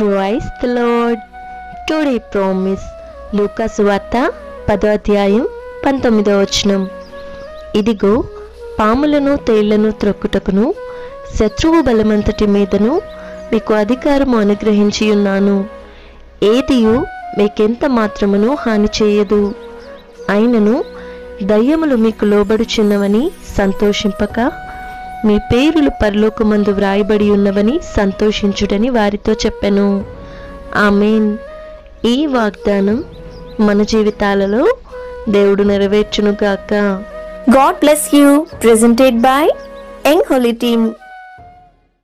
Praise the Lord. Today promise Luka సువార్త 10వ అధ్యాయం 19వ వచనం. ఇదిగో పాములను తేళ్లను త్రొక్కుటకును శత్రువు బలమంతటి మీదను మీకు అధికారము అనుగ్రహించి ఉన్నాను. ఏదియు మీకెంత మాత్రమును హాని చేయదు. అయినను దయ్యములు మీకు లోబడుచున్నవని సంతోషింపక మీ పేరులు పరలోకమందు వ్రాయబడి ఉన్నవని సంతోషించుడని వారితో చెప్పెను. ఆమేన్. ఈ వాగ్దానం మన జీవితాలలో దేవుడు నెరవేర్చును గాక. God bless you. Presented by young holy team.